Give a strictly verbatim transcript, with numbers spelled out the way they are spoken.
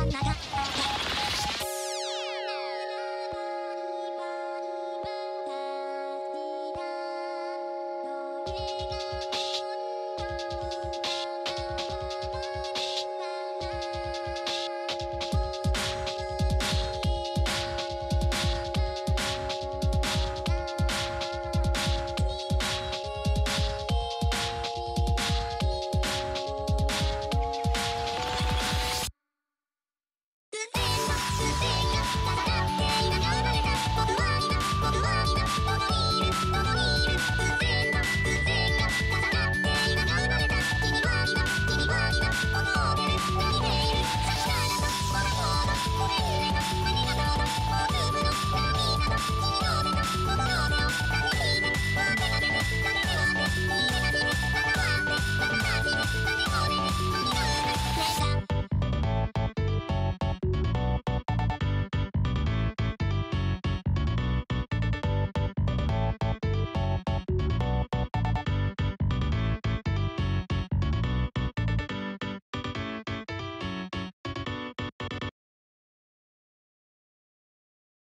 not